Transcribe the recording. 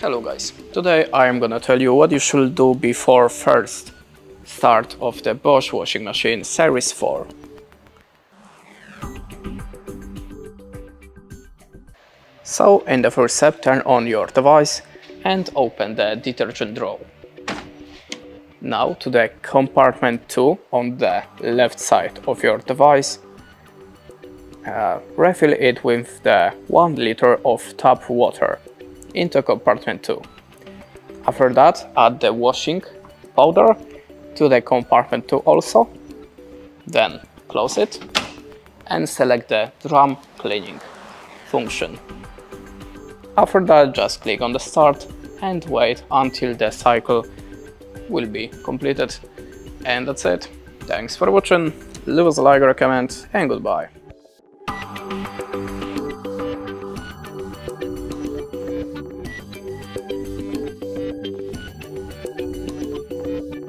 Hello guys, today I am gonna tell you what you should do before first start of the Bosch washing machine Series 4. So in the first step, turn on your device and open the detergent drawer. Now to the compartment 2 on the left side of your device. Refill it with the 1 liter of tap water into compartment 2. After that, add the washing powder to the compartment 2 also, then close it and select the drum cleaning function. After that, just click on the start and wait until the cycle will be completed. And that's it. Thanks for watching, leave us a like or a comment, and goodbye.